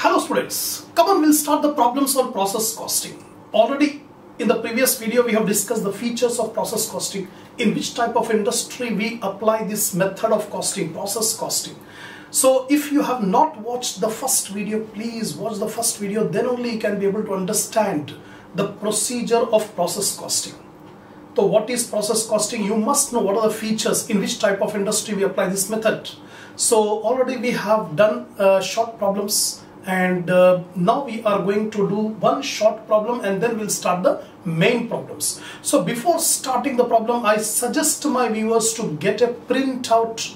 Hello students, come on, we'll start the problems on process costing. Already in the previous video we have discussed the features of process costing, in which type of industry we apply this method of costing, process costing. So if you have not watched the first video, please watch the first video, then only you can be able to understand the procedure of process costing. So what is process costing? You must know what are the features, in which type of industry we apply this method. So already we have done short problems, and now we are going to do one short problem and then we'll start the main problems. So before starting the problem, I suggest to my viewers to get a printout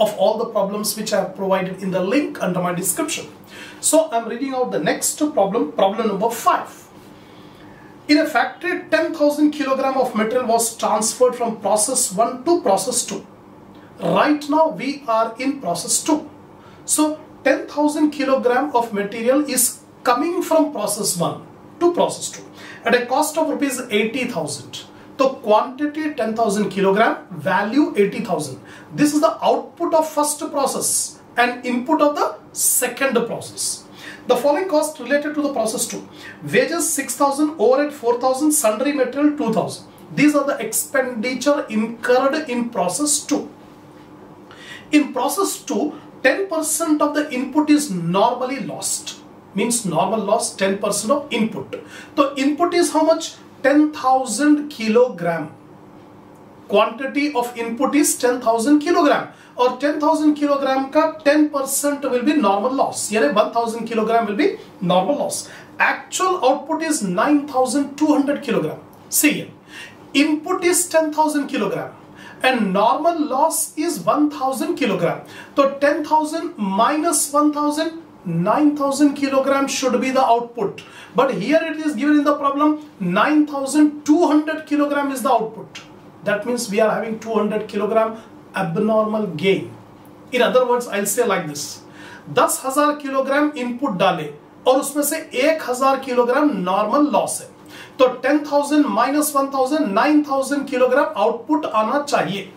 of all the problems which I have provided in the link under my description. So I'm reading out the next problem, problem number 5. In a factory, 10,000 kg of material was transferred from process 1 to process 2. Right now we are in process 2. So 10,000 kg of material is coming from process 1 to process 2 at a cost of rupees 80,000. So quantity 10,000 kg, value 80,000. This is the output of first process and input of the second process. The following cost related to the process 2: wages 6,000, overhead 4,000, sundry material 2,000. These are the expenditure incurred in process 2. In process 2, 10% of the input is normally lost. Means normal loss 10% of input. The input is how much? 10,000 kilogram. Quantity of input is 10,000 kilogram. और 10,000 kilogram का 10% will be normal loss, यानी 1,000 kilogram will be normal loss. Actual output is 9,200 kilogram. See here, input is 10,000 kilogram and normal loss is 1,000 kilogram. तो 10,000 minus 1,000, 9,000 kilogram should be the output. But here it is given in the problem, 9,200 kilogram is the output. That means we are having 200 kilogram abnormal gain. In other words, I'll say like this: 10,000 kilogram input डाले और उसमें से 1,000 kilogram normal loss है, तो 10,000 minus 1,000, 9,000 kilogram output आना चाहिए.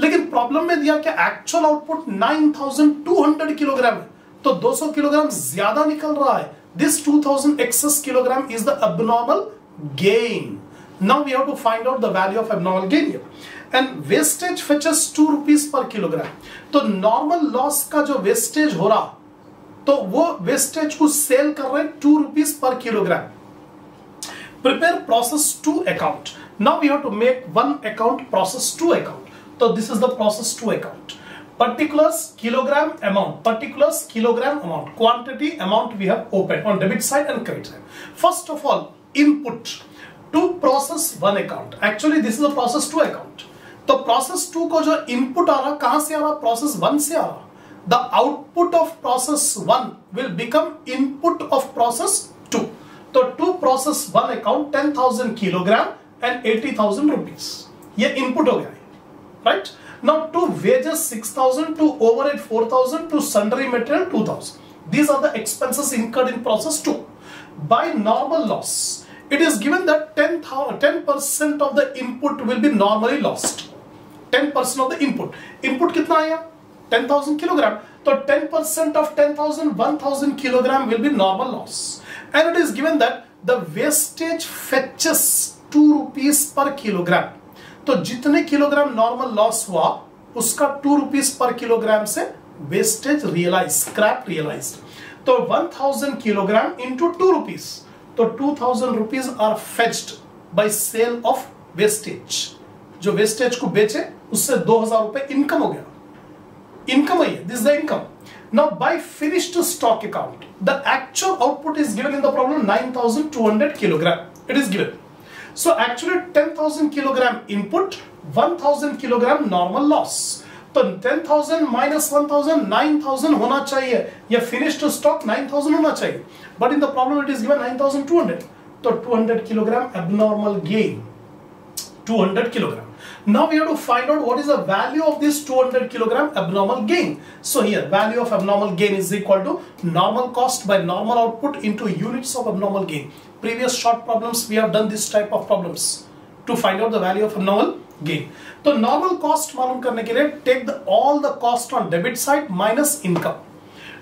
लेकिन problem में दिया कि actual output 9,200 किलोग्राम है, तो 200 किलोग्राम ज़्यादा निकल रहा है. This 2,000 excess kilogram is the abnormal gain. Now we have to find out the value of abnormal gain here. And wastage fetches 2 rupees per kilogram. तो normal loss का जो wastage हो रहा, तो वो wastage को sell कर रहे 2 rupees per kilogram. Prepare process 2 account. Now we have to make one account, process 2 account. So this is the process 2 account. Particulars, kilogram, amount. Particulars, kilogram, amount. Quantity, amount we have opened on debit side and credit side. First of all, input to process 1 account. Actually this is a process 2 account. तो process 2 को जो input आ रहा, कहाँ से आ रहा? Process 1 से आ रहा. The output of process 1 will become input of process 2. तो to process 1 account 10,000 kilogram and 80,000 rupees. ये input हो गया है. Right? Now to wages 6,000, to overhead 4,000, to sundry material 2,000. These are the expenses incurred in process 2. By normal loss, it is given that 10% of the input will be normally lost. 10% of the input. Input कितना आया? 10,000 kilogram. So 10% of 10,000, 1,000 kilogram will be normal loss. And it is given that the wastage fetches 2 rupees per kilogram. तो जितने kilogram normal loss हुआ, उसका 2 rupees per kilogram से wastage realized, scrap realized. तो 1,000 kilogram into 2 rupees. तो 2,000 rupees are fetched by sale of wastage. जो wastage को बेचे उससे 2,000 रुपए income हो गया. Income है, this is the income. Now by finished stock account, the actual output is given in the problem 9,200 kilogram. It is given. So actually 10,000 kilogram input, 1,000 kilogram normal loss. तो 10,000 minus 1,000, 9,000 होना चाहिए, या finished stock 9,000 होना चाहिए. But in the problem it is given 9,200. तो 200 kilogram abnormal gain. 200 kilogram. Now we have to find out what is the value of this 200 kilogram abnormal gain. So here value of abnormal gain is equal to normal cost by normal output into units of abnormal gain. Previous short problems we have done this type of problems to find out the value of abnormal gain. तो normal cost मालूम करने के लिए take all the cost on debit side minus income.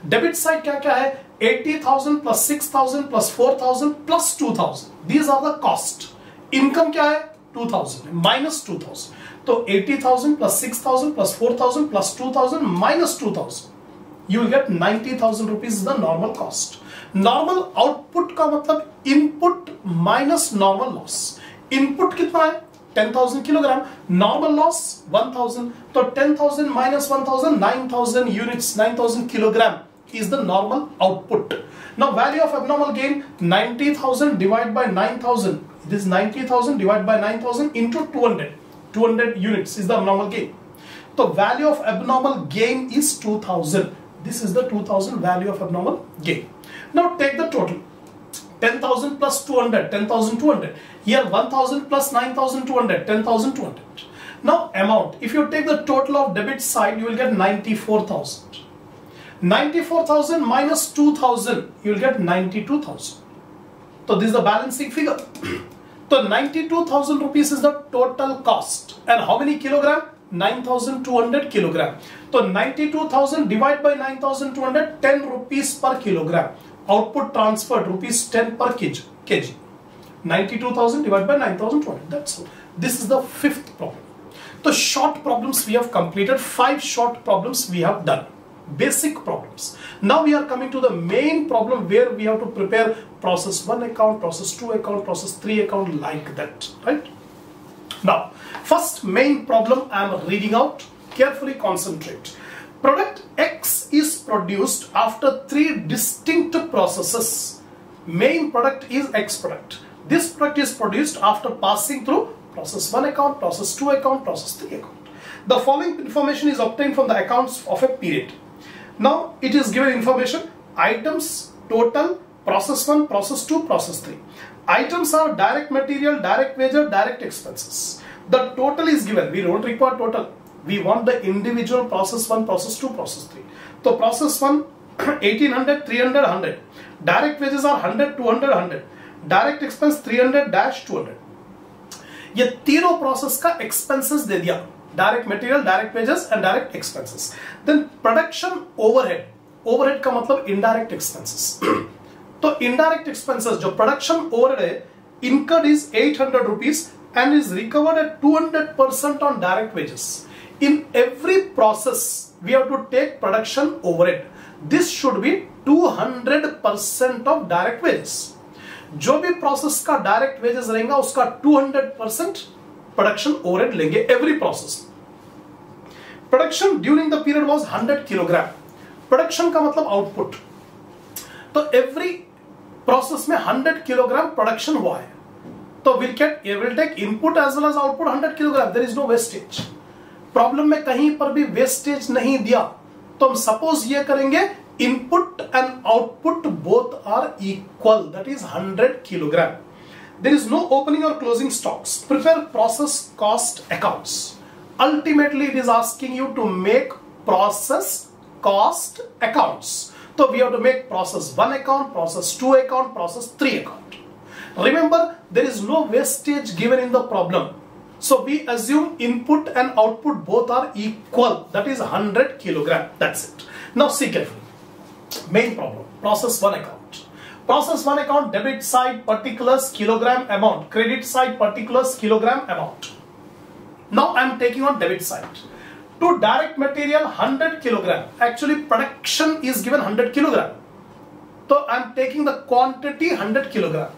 Debit side kya hai? 80,000 plus 6,000 plus 4,000 plus 2,000. These are the cost. Income kya hai? 2,000 minus 2,000. So 80,000 plus 6,000 plus 4,000 plus 2,000 minus 2,000. You will get 90,000 rupees is the normal cost. Normal output ka matlab input minus normal loss. Input kitna hai? 10,000 kilogram. Normal loss 1,000. So 10,000 minus 1,000, 9,000 units, 9,000 kilogram is the normal output. Now value of abnormal gain 90,000 divided by 9,000. This 90,000 divided by 9,000 into 200. 200 units is the abnormal gain. So value of abnormal gain is 2,000. This is the 2,000 value of abnormal gain. Now take the total. 10,000 plus 200, 10,200. Here 1,000 plus 9,200, 10,200. Now amount. If you take the total of debit side, you will get 94,000. 94,000 minus 2,000, you will get 92,000. So this is the balancing figure. So 92,000 rupees is the total cost. And how many kilogram? 9,200 kilogram. So 92,000 divided by 9,200, 10 rupees per kilogram. Output transferred rupees 10 per kg. 92,000 divided by 9,200. That's all. This is the fifth problem. So short problems we have completed. 5 short problems we have done. Basic problems. Now we are coming to the main problem where we have to prepare process 1 account, process 2 account, process 3 account, like that, right? Now, first main problem I am reading out. Carefully concentrate. Product X is produced after 3 distinct processes. Main product is X product. This product is produced after passing through process 1 account, process 2 account, process 3 account. The following information is obtained from the accounts of a period. Now it is given information, items, total, process 1, process 2, process 3. Items are direct material, direct wager, direct expenses. The total is given. We don't require total. We want the individual process 1, process 2, process 3. So process 1, 1800, 300, 100. Direct wages are 100, 200, 100. Direct expense 300-200. Ye teenon process ka expenses de diya. Direct material, direct wages and direct expenses. Then production overhead. Overhead ka matlab indirect expenses. So indirect expenses, jo production overhead incurred is 800 rupees and is recovered at 200% on direct wages. In every process, we have to take production overhead. This should be 200% of direct wages. Jo bhi process ka direct wages rahenga, uska 200% production overhead lenge every process. Production during the period was 100 kilogram. Production ka matlab output. So every process mein 100 kilogram production hua hai. So we'll take input as well as output 100 kilogram. There is no wastage. Problem mein kahin par bhi wastage nahi diya. So hum suppose ye karenge input and output both are equal. That is 100 kilogram. There is no opening or closing stocks. Prepare process cost accounts. Ultimately, it is asking you to make process cost accounts. So we have to make process 1 account, process 2 account, process 3 account. Remember, there is no wastage given in the problem. So we assume input and output both are equal. That is 100 kilogram. That's it. Now see carefully. Main problem, process 1 account. Process 1 account, debit side, particulars, kilogram amount. Credit side, particulars, kilogram amount. Now I am taking on debit side. To direct material, 100 kilogram. Actually, production is given 100 kilogram. So I am taking the quantity 100 kilogram.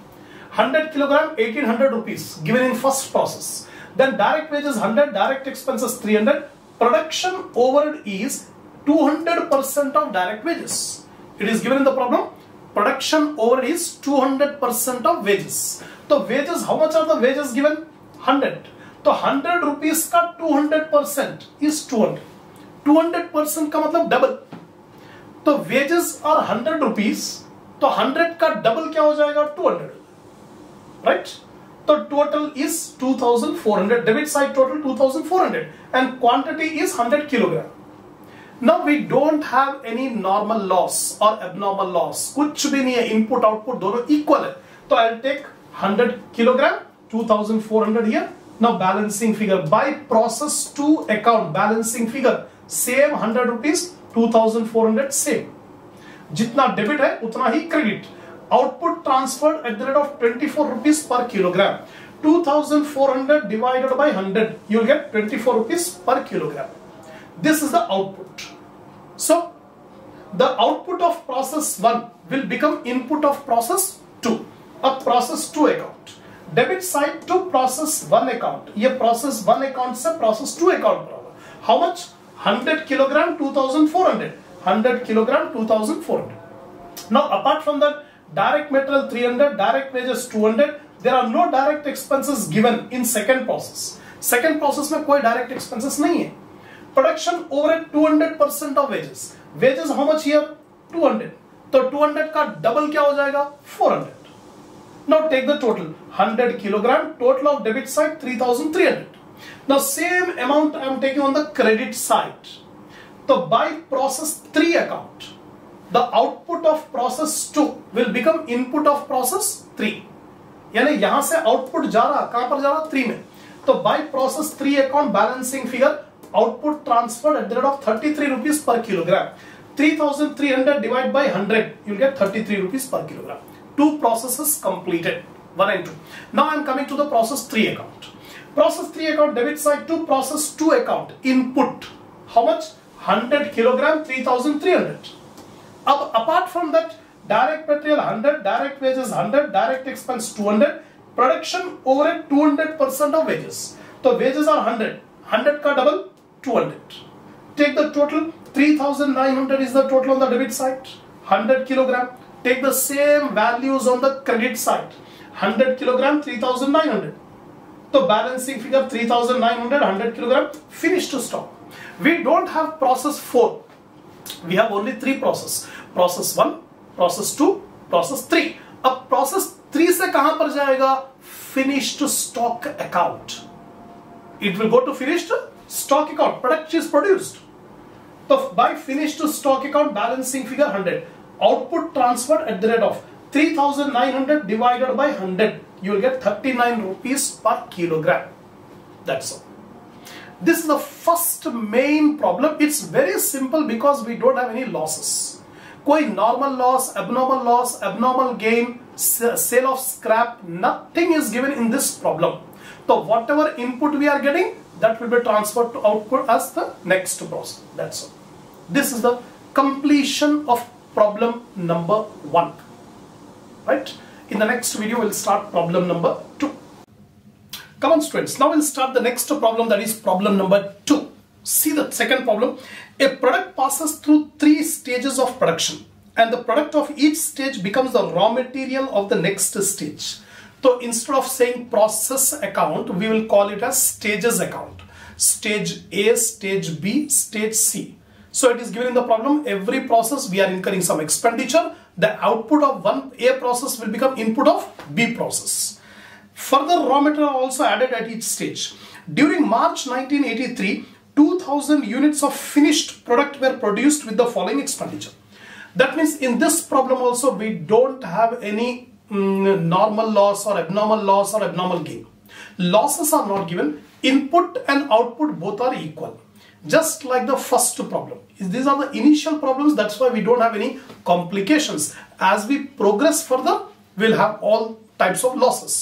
100 kilogram, 1800 rupees given in first process. Then direct wages 100, direct expenses 300. Production overhead is 200% of direct wages. It is given in the problem. Production overhead is 200% of wages. So wages, how much are the wages given? 100. So 100 rupees ka 200% is 200. 200% ka matlab double. So wages are 100 rupees. So 100 ka double kya ho jayega? 200. Right? So total is 2400. Debit side total 2400. And quantity is 100 kilogram. Now we don't have any normal loss or abnormal loss. Kuch bhi nahi hai, input output dono equal hai. So I'll take 100 kilogram, 2400 here. Now balancing figure by process 2 account, balancing figure same 100 rupees, 2400 same. जितना debit है उतना ही credit. Output transferred at the rate of 24 rupees per kilogram. 2400 divided by 100, you will get 24 rupees per kilogram. This is the output. So, the output of process 1 will become input of process 2. A process 2 account. Debit side to process 1 account. Ye process 1 account se process 2 account. How much? 100 kilogram 2400. 100 kilogram 2400. Now, apart from that, direct material 300, direct wages 200. There are no direct expenses given in second process. Second process में कोई direct expenses नहीं है. Production overhead 200% of wages. Wages how much here? 200. तो 200 का double क्या हो जाएगा? 400. Now take the total. 100 kilogram. Total of debit side 3300. Now same amount I am taking on the credit side. तो by process 3 account, the output of process 2 will become input of process 3. यानी यहां से output जा रहा, कहां पर जा रहा? 3 में। तो by process 3 account balancing figure output transferred at the rate of 33 rupees per kilogram. 3300 divide by 100, you will get 33 rupees per kilogram. 2 processes completed, 1 and 2. Now I am coming to the process 3 account. Process 3 account debit side to process 2 account input. How much? 100 kilogram 3300. अब apart from that, direct material 100, direct wages 100, direct expense 200, production overhead 200% of wages. So wages are 100, 100 ka double 200. Take the total, 3900 is the total on the debit side, 100 kilogram. Take the same values on the credit side, 100 kilogram 3900. So balancing figure 3900, 100 kilogram, finish to stop. We don't have process 4, we have only 3 processes, process 1, process 2, process 3. अब process 3 से कहां पर जाएगा? Finish to stock account. It will go to finish to stock account. Product is produced. तो by finish to stock account balancing figure 100. Output transferred at the rate of 3900 divided by 100, you will get 39 rupees per kilogram. That's all. This is the first main problem. It's very simple because we don't have any losses. कोई normal loss, abnormal gain, sale of scrap, nothing is given in this problem. तो whatever input we are getting, that will be transferred to output as the next process. That's all. This is the completion of problem number 1. Right? In the next video will start problem number 2. Come on students, now will start the next problem, that is problem number 2. See the second problem. A product passes through 3 stages of production and the product of each stage becomes the raw material of the next stage. So instead of saying process account, we will call it as stages account. Stage A, stage B, stage C. So it is given in the problem, every process we are incurring some expenditure. The output of one A process will become input of B process. Further raw material also added at each stage. During March 1983, 2000 units of finished product were produced with the following expenditure. That means in this problem also we don't have any normal loss or abnormal gain. Losses are not given. Input and output both are equal. Just like the first problem. These are the initial problems. That's why we don't have any complications. As we progress further, we'll have all types of losses.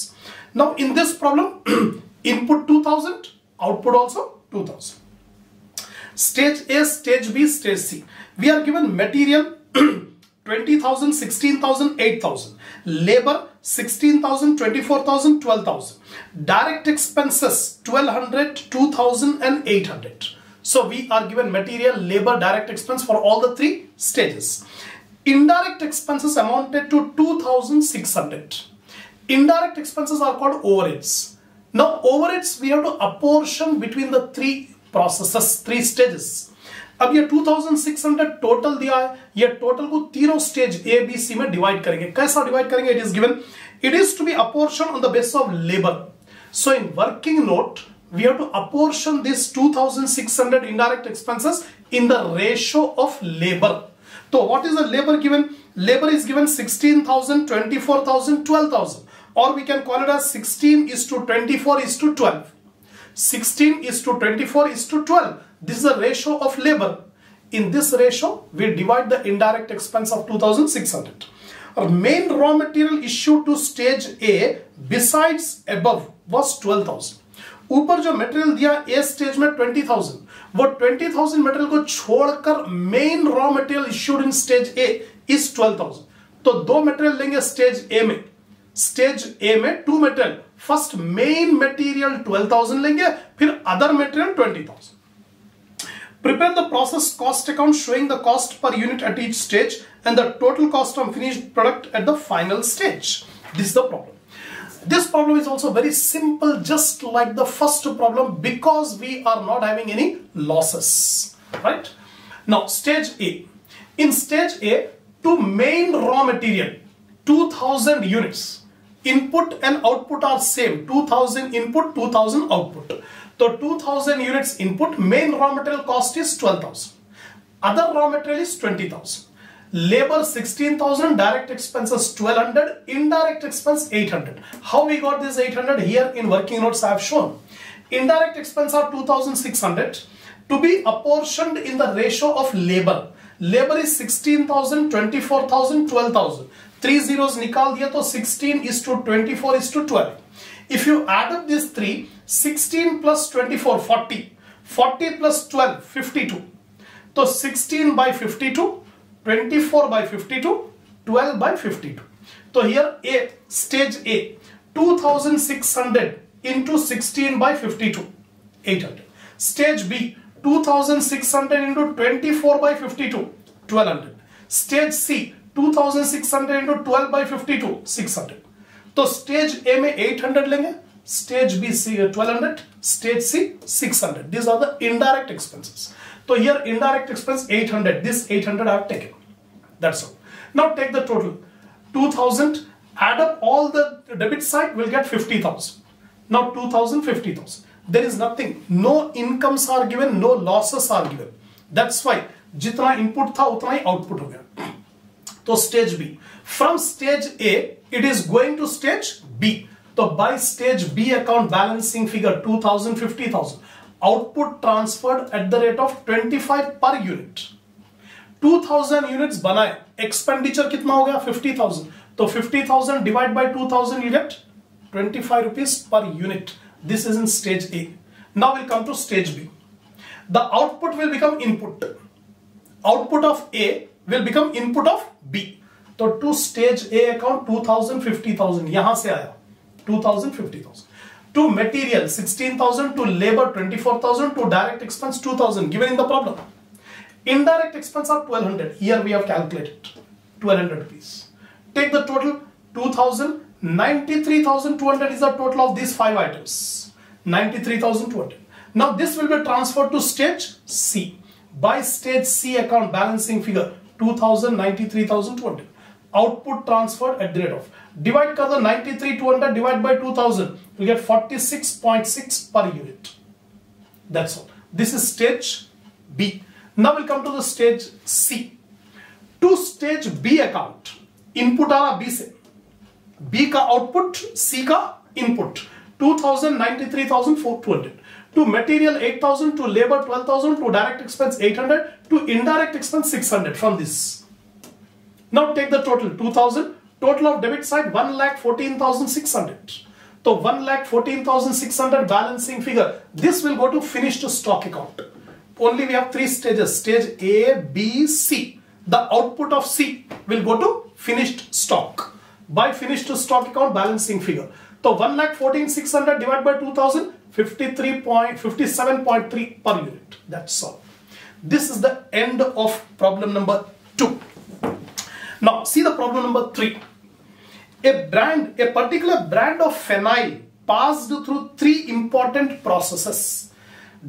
Now in this problem, input 2000, output also 2000. Stage A, Stage B, Stage C. We are given material 20,000, 16,000, 8,000. Labor 16,000, 24,000, 12,000. Direct expenses 1,200, 2,000 and 800. So we are given material, labor, direct expense for all the 3 stages. Indirect expenses amounted to 2,600. Indirect expenses are called overheads. Now overheads we have to apportion between the 3 processes, 3 stages. अब ये 2600 total दिया है, ये total को तीनों stage A B C में divide करेंगे. कैसा डिवाइड करेंगे? It is given, it is to be apportion on the base of labour. So in working note we have to apportion this 2600 indirect expenses in the ratio of labour. तो what is the labour given? Labour is given 16,000, 24,000, 12,000 और we can call it as 16:24:12. 16:24:12. This is the ratio of labor. In this ratio, we divide the indirect expense of 2,600. Our main raw material issued to stage A besides above was 12,000. ऊपर जो material दिया A stage में 20,000, वो 20,000 material को छोड़कर main raw material issued in stage A is 12,000. तो दो material लेंगे स्टेज ए में. स्टेज ए में two material, first main material 12,000 लेंगे, फिर other material 20,000. Prepare the process cost account showing the cost per unit at each stage and the total cost of finished product at the final stage. This is the problem. This problem is also very simple, just like the first problem, because we are not having any losses, right? Now, stage A. In stage A, two main raw material, 2,000 units. Input and output are same, 2,000 input, 2,000 output. So 2,000 units input, main raw material cost is 12,000. Other raw material is 20,000. Labor 16,000, direct expenses 1,200, indirect expense 800. How we got this 800? Here in working notes I have shown. Indirect expense are 2,600 to be apportioned in the ratio of labor. Labor is 16,000, 24,000, 12,000. Three zeros nikal diya to 16 is to 24 is to 12. If you add up these three, 16 plus 24, 40. 40 plus 12, 52. So 16 by 52, 24 by 52, 12 by 52. So here A, stage A, 2,600 into 16 by 52, 800. Stage B, 2,600 into 24 by 52, 1,200. Stage C, 2,600 into 12 by 52, 600. So stage A में 800 लेंगे, stage B 1200, stage C 600. These are the indirect expenses. So here indirect expense 800. This 800 I have taken. That's all. Now take the total 2,000. Add up all the debit side, we'll get 50,000. Now 2,000, 50,000. There is nothing. No incomes are given. No losses are given. That's why जितना input था उतना ही output हो गया. So stage B. From stage A, it is going to stage B. So by stage B account balancing figure 2,000, 50,000. Output transferred at the rate of 25 per unit. 2,000 units बनाए. Expenditure कितना हो गया? 50,000. So 50,000 divided by 2,000 unit, 25 rupees per unit. This is in stage A. Now we'll come to stage B. The output will become input. Output of A will become input of B. So to stage A account 2,000, 50,000. यहाँ से आया 2,000, 50,000. To material 16,000, to labor 24,000, to direct expense 2,000. Given in the problem. Indirect expense are 1,200. Here we have calculated 1,200 rupees. Take the total 2,000, 93,200 is the total of these five items. 93,200. Now this will be transferred to stage C. By stage C account balancing figure 2,000, 93,200. Output transferred at the rate of. Divide कर दो 93,200 divided by 2,000. You get 46.6 per unit. That's all. This is stage B. Now we'll come to the stage C. To stage B account. Input आया B से. B का output, C का input. 2,000, 93,400. To material 8,000, to labor 12,000, to direct expense 800, to indirect expense 600 from this. Now take the total 2,000, total of debit side 1,14,600. So 1,14,600 balancing figure, this will go to finished stock account. Only we have three stages, stage A, B, C. The output of C will go to finished stock. By finished stock account balancing figure. So 1,14,600 divided by 2,000, 57.3 per unit. That's all. This is the end of problem number 2. Now see the problem number 3. A particular brand of phenyl passed through three important processes.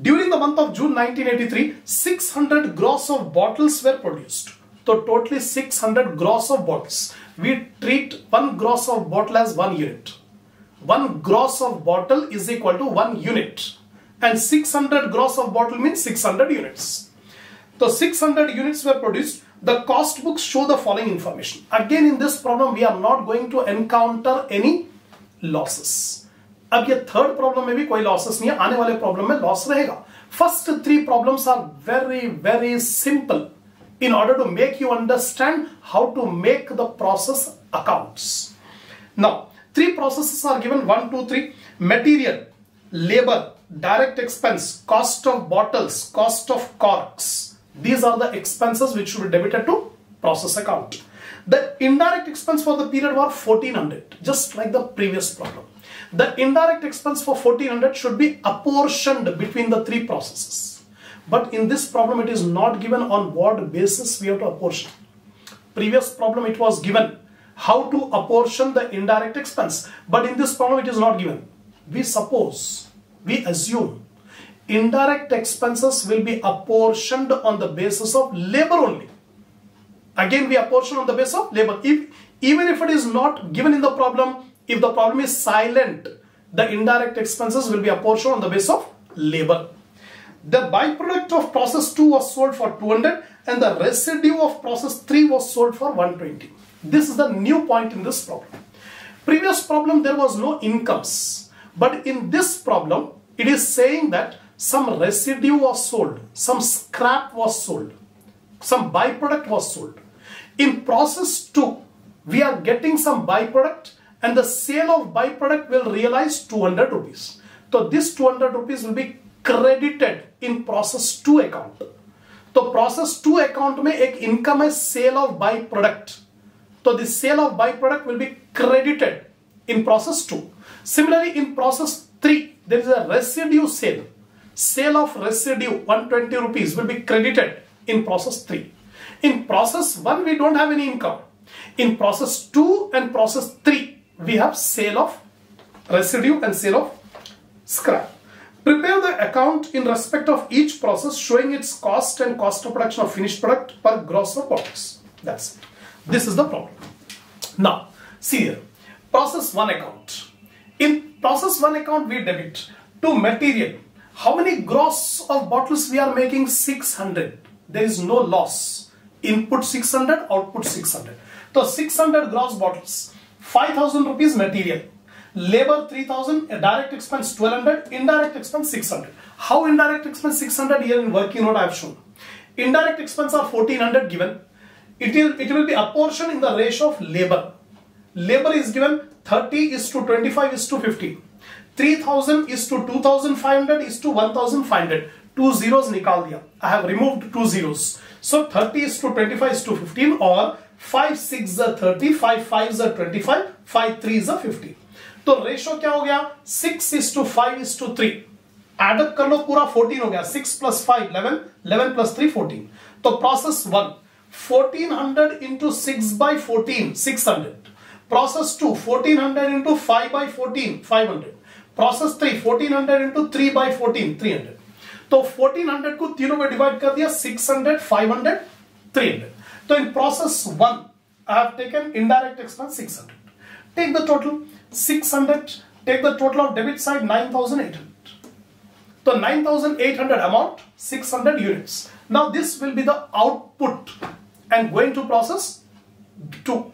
During the month of June 1983, 600 gross of bottles were produced. So totally 600 gross of bottles. We treat one gross of bottle as one unit. One gross of bottle is equal to one unit. And 600 gross of bottle means 600 units. So 600 units were produced. The cost books show the following information. Again in this problem we are not going to encounter any losses. अब ये third problem में भी कोई losses नहीं है. आने वाले problem में loss रहेगा. First three problems are very, very simple in order to make you understand how to make the process accounts. Now, three processes are given, 1, 2, 3. Material, labor, direct expense, cost of bottles, cost of corks. These are the expenses which should be debited to process account. The indirect expense for the period were 1400, just like the previous problem. The indirect expense for 1400 should be apportioned between the three processes. But in this problem, it is not given on what basis we have to apportion. Previous problem, it was given how to apportion the indirect expense. But in this problem, it is not given. We suppose, we assume, indirect expenses will be apportioned on the basis of labor only. Again, we apportion on the basis of labor. Even if it is not given in the problem, if the problem is silent, the indirect expenses will be apportioned on the basis of labor. The byproduct of process 2 was sold for 200 and the residue of process 3 was sold for 120. This is the new point in this problem. Previous problem, there was no incomes. But in this problem, it is saying that some residue was sold, some scrap was sold, some byproduct was sold. In process 2, we are getting some byproduct and the sale of byproduct will realize 200 rupees. So this 200 rupees will be credited in process 2 account. So process 2 account mein ek income hai sale of byproduct. So the sale of byproduct will be credited in process 2. Similarly, in process 3, there is a residue sale. Sale of residue 120 rupees will be credited in process 3. In process 1, we don't have any income. In process 2 and process 3, we have sale of residue and sale of scrap. Prepare the account in respect of each process, showing its cost and cost of production of finished product per gross of products. That's it. This is the problem. Now, see here, process 1 account. In process 1 account, we debit to material. How many gross of bottles we are making? 600. There is no loss. Input 600, output 600. So 600 gross bottles, 5,000 rupees material, labor 3,000, direct expense 1,200, indirect expense 600. How indirect expense 600? Here in working note I have shown. Indirect expense are 1,400 given. It will be apportioned in the ratio of labor. Labor is given 30:25:50. 3,000:2,500:1,500. 2 zeros nikal diya. I have removed 2 zeros. So 30:25:15 or 5 6s are 30, 5 5s are 25, 5 3s are 50. So ratio kya ho gaya? 6:5:3. Add up kar lo pura 14 ho gaya. 6 + 5 11, 11 + 3 14. So process 1, 1400 into 6 by 14, 600. Process 2, 1400 into 5 by 14, 500. Process 3, 1400 into 3 by 14, 300. So 1400 को तीनों में divide कर दिया, 600, 500, 300. So in process 1, I have taken indirect expense 600. Take the total 600. Take the total of debit side 9,800. So 9,800 amount, 600 units. Now this will be the output and going to process 2.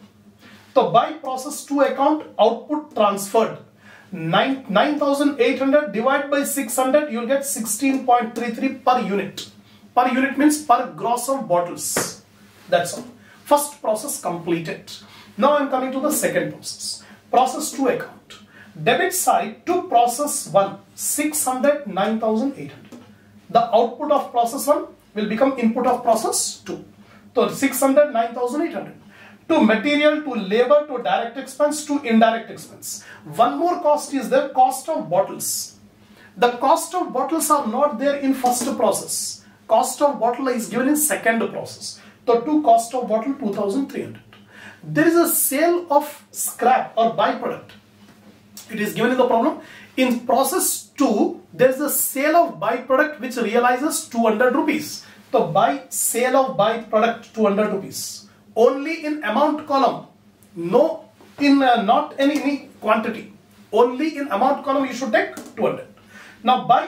So by process 2 account, output transferred. 9,800 divided by 600, you will get 16.33 per unit. Per unit means per gross of bottles. That's all. First process completed. Now I am coming to the second process. Process 2 account. Debit side to process 1, 600, 9,800. The output of process 1 will become input of process 2. So 600, 9,800. To material, to labor, to direct expense, to indirect expense. One more cost is there, cost of bottles. The cost of bottles are not there in first process. Cost of bottle is given in second process. So to cost of bottle 2,300. There is a sale of scrap or byproduct. It is given in the problem. In process 2, there is a sale of byproduct which realizes 200 rupees. So by sale of byproduct 200 rupees. Only in amount column, no, in not any quantity. Only in amount column you should take 200. Now by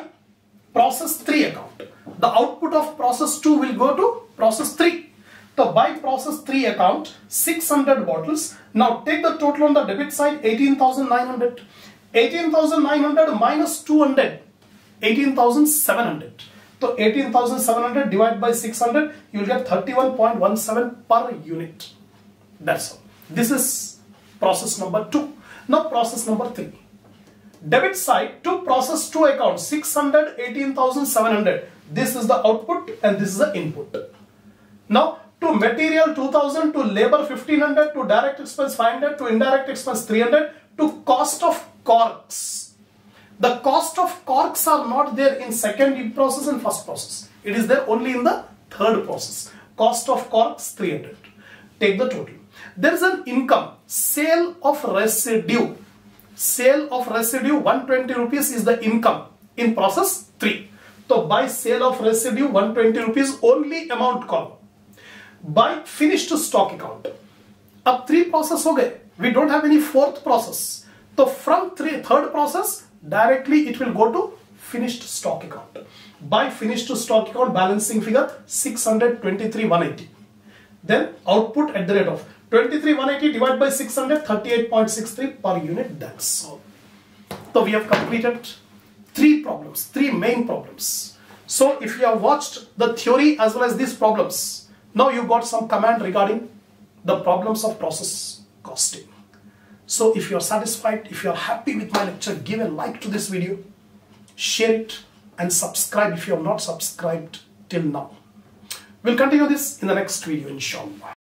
process 3 account, the output of process 2 will go to process 3. So by process 3 account, 600 bottles. Now take the total on the debit side, 18,900. 18,900 minus 200, 18,700. So 18,700 divided by 600, you will get 31.17 per unit. That's all. This is process number 2. Now process number 3. Debit side to process 2 accounts 600, 18,700. This is the output and this is the input. Now to material 2,000, to labor 1,500, to direct expense 500, to indirect expense 300, to cost of corks. The cost of corks are not there in second process and first process. It is there only in the third process. Cost of corks 300. Take the total. There is an income, sale of residue. Sale of residue 120 rupees is the income in process 3. So by sale of residue 120 rupees only amount column. By finished stock account. Now 3 process ho gaye. We don't have any fourth process. So from third process directly it will go to finished stock account. By finished stock account balancing figure 623,180. Then output at the rate of 23,180 divided by 600, 38.63 per unit. That's all. So we have completed 3 problems, 3 main problems. So if you have watched the theory as well as these problems, now you got some command regarding the problems of process costing. So if you are satisfied, if you are happy with my lecture, give a like to this video, share it and subscribe if you have not subscribed till now. We'll continue this in the next video, inshallah.